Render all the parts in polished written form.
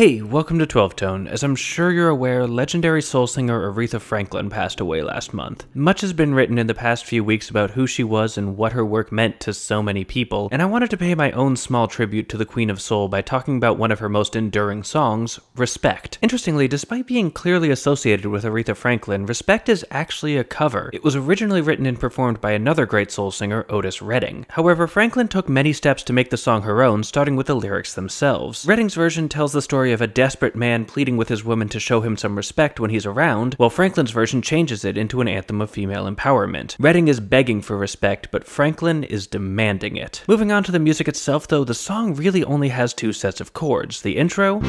Hey, welcome to 12tone. As I'm sure you're aware, legendary soul singer Aretha Franklin passed away last month. Much has been written in the past few weeks about who she was and what her work meant to so many people, and I wanted to pay my own small tribute to the Queen of Soul by talking about one of her most enduring songs, Respect. Interestingly, despite being clearly associated with Aretha Franklin, Respect is actually a cover. It was originally written and performed by another great soul singer, Otis Redding. However, Franklin took many steps to make the song her own, starting with the lyrics themselves. Redding's version tells the story of a desperate man pleading with his woman to show him some respect when he's around, while Franklin's version changes it into an anthem of female empowerment. Redding is begging for respect, but Franklin is demanding it. Moving on to the music itself, though, the song really only has two sets of chords: the intro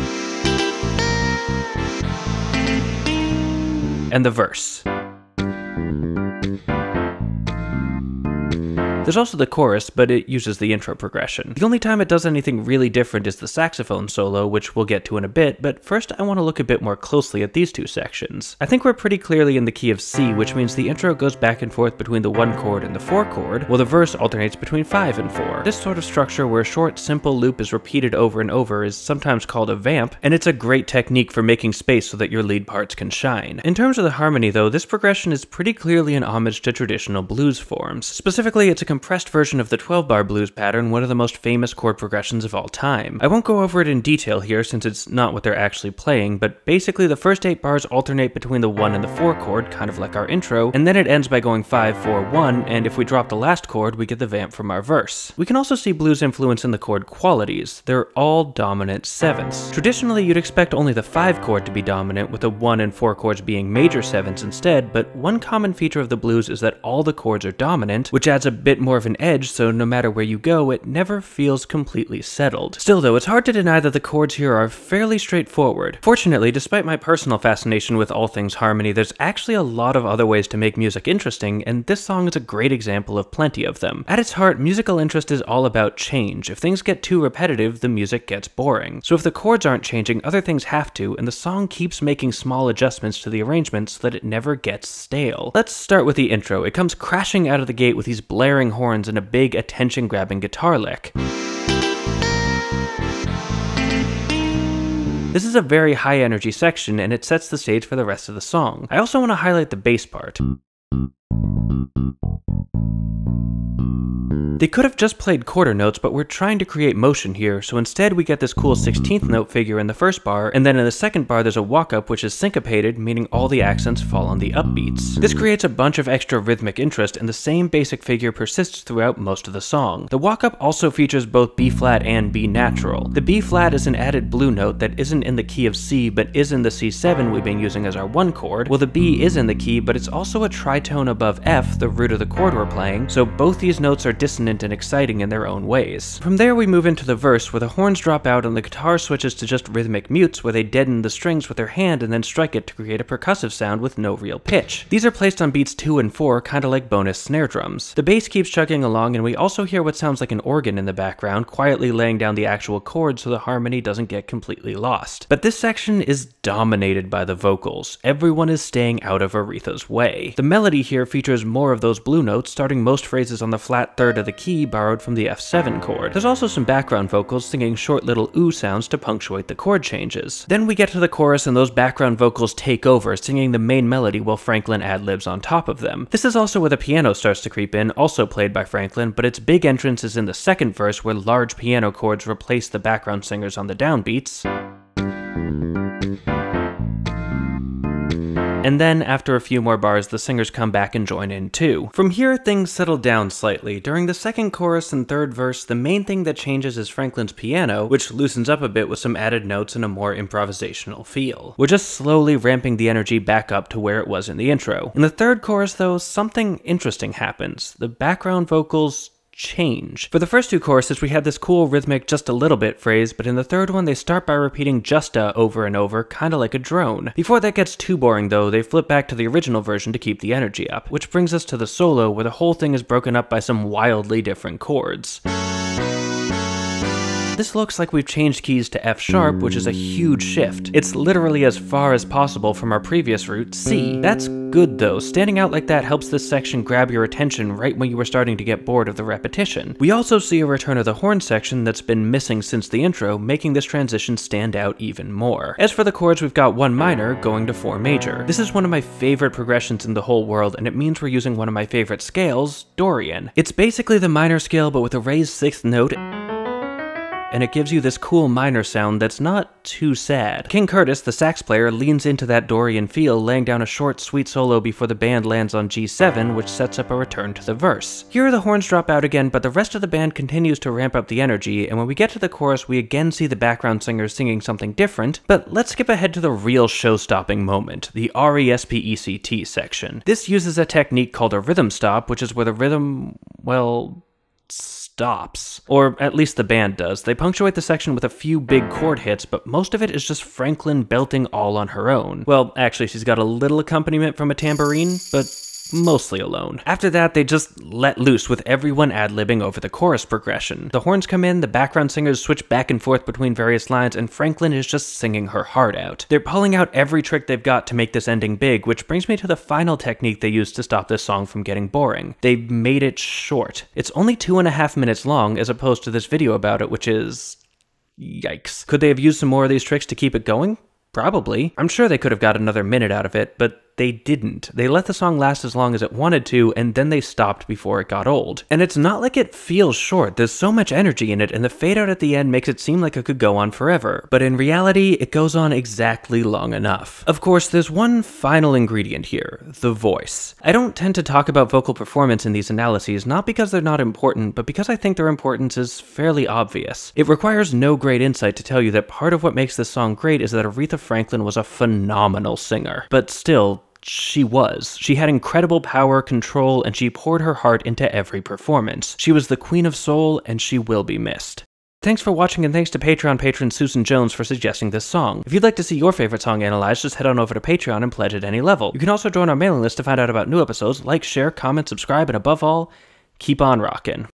and the verse. There's also the chorus, but it uses the intro progression. The only time it does anything really different is the saxophone solo, which we'll get to in a bit, but first I want to look a bit more closely at these two sections. I think we're pretty clearly in the key of C, which means the intro goes back and forth between the 1 chord and the 4 chord, while the verse alternates between 5 and 4. This sort of structure, where a short, simple loop is repeated over and over, is sometimes called a vamp, and it's a great technique for making space so that your lead parts can shine. In terms of the harmony, though, this progression is pretty clearly an homage to traditional blues forms. Specifically, it's a compressed version of the 12-bar blues pattern, one of the most famous chord progressions of all time. I won't go over it in detail here since it's not what they're actually playing, but basically the first 8 bars alternate between the 1 and the 4 chord, kind of like our intro, and then it ends by going 5, 4, 1, and if we drop the last chord, we get the vamp from our verse. We can also see blues influence in the chord qualities. They're all dominant 7ths. Traditionally, you'd expect only the 5 chord to be dominant, with the 1 and 4 chords being major 7ths instead, but one common feature of the blues is that all the chords are dominant, which adds a bit more of an edge, so no matter where you go, it never feels completely settled. Still though, it's hard to deny that the chords here are fairly straightforward. Fortunately, despite my personal fascination with all things harmony, there's actually a lot of other ways to make music interesting, and this song is a great example of plenty of them. At its heart, musical interest is all about change. If things get too repetitive, the music gets boring. So if the chords aren't changing, other things have to, and the song keeps making small adjustments to the arrangement so that it never gets stale. Let's start with the intro. It comes crashing out of the gate with these blaring horns and a big attention-grabbing guitar lick. This is a very high-energy section, and it sets the stage for the rest of the song. I also want to highlight the bass part. They could have just played quarter notes, but we're trying to create motion here, so instead we get this cool 16th note figure in the first bar, and then in the second bar there's a walk-up which is syncopated, meaning all the accents fall on the upbeats. This creates a bunch of extra rhythmic interest, and the same basic figure persists throughout most of the song. The walk-up also features both B-flat and B natural. The B-flat is an added blue note that isn't in the key of C, but is in the C7 we've been using as our 1 chord, while the B is in the key, but it's also a tritone above F, the root of the chord we're playing, so both these notes are dissonant and exciting in their own ways. From there we move into the verse, where the horns drop out and the guitar switches to just rhythmic mutes, where they deaden the strings with their hand and then strike it to create a percussive sound with no real pitch. These are placed on beats 2 and 4, kinda like bonus snare drums. The bass keeps chugging along, and we also hear what sounds like an organ in the background, quietly laying down the actual chords so the harmony doesn't get completely lost. But this section is dominated by the vocals. Everyone is staying out of Aretha's way. The melody here features more of those blue notes, starting most phrases on the flat third of the key borrowed from the F7 chord. There's also some background vocals singing short little ooh sounds to punctuate the chord changes. Then we get to the chorus, and those background vocals take over, singing the main melody while Franklin ad-libs on top of them. This is also where the piano starts to creep in, also played by Franklin, but its big entrance is in the second verse, where large piano chords replace the background singers on the downbeats. And then, after a few more bars, the singers come back and join in too. From here, things settle down slightly. During the second chorus and third verse, the main thing that changes is Franklin's piano, which loosens up a bit with some added notes and a more improvisational feel. We're just slowly ramping the energy back up to where it was in the intro. In the third chorus, though, something interesting happens. The background vocals change. For the first 2 choruses, we had this cool rhythmic just a little bit phrase, but in the third one, they start by repeating justa over and over, kinda like a drone. Before that gets too boring though, they flip back to the original version to keep the energy up, which brings us to the solo, where the whole thing is broken up by some wildly different chords. This looks like we've changed keys to F sharp, which is a huge shift. It's literally as far as possible from our previous root, C. That's good though. Standing out like that helps this section grab your attention right when you were starting to get bored of the repetition. We also see a return of the horn section that's been missing since the intro, making this transition stand out even more. As for the chords, we've got 1 minor going to 4 major. This is one of my favorite progressions in the whole world, and it means we're using one of my favorite scales, Dorian. It's basically the minor scale but with a raised 6th note, and it gives you this cool minor sound that's not too sad. King Curtis, the sax player, leans into that Dorian feel, laying down a short, sweet solo before the band lands on G7, which sets up a return to the verse. Here the horns drop out again, but the rest of the band continues to ramp up the energy, and when we get to the chorus, we again see the background singers singing something different, but let's skip ahead to the real show-stopping moment, the R-E-S-P-E-C-T section. This uses a technique called a rhythm stop, which is where the rhythm, well, stops. Or at least the band does. They punctuate the section with a few big chord hits, but most of it is just Franklin belting all on her own. Well, actually, she's got a little accompaniment from a tambourine, but mostly alone. After that, they just let loose with everyone ad-libbing over the chorus progression. The horns come in, the background singers switch back and forth between various lines, and Franklin is just singing her heart out. They're pulling out every trick they've got to make this ending big, which brings me to the final technique they used to stop this song from getting boring. They made it short. It's only 2.5 minutes long, as opposed to this video about it, which is... yikes. Could they have used some more of these tricks to keep it going? Probably. I'm sure they could have got another minute out of it, but they didn't. They let the song last as long as it wanted to, and then they stopped before it got old. And it's not like it feels short, there's so much energy in it, and the fade out at the end makes it seem like it could go on forever. But in reality, it goes on exactly long enough. Of course, there's one final ingredient here, the voice. I don't tend to talk about vocal performance in these analyses, not because they're not important, but because I think their importance is fairly obvious. It requires no great insight to tell you that part of what makes this song great is that Aretha Franklin was a phenomenal singer. But still, she was. She had incredible power, control, and she poured her heart into every performance. She was the Queen of Soul, and she will be missed. Thanks for watching, and thanks to Patreon patron Susan Jones for suggesting this song. If you'd like to see your favorite song analyzed, just head on over to Patreon and pledge at any level. You can also join our mailing list to find out about new episodes, like, share, comment, subscribe, and above all, keep on rockin'.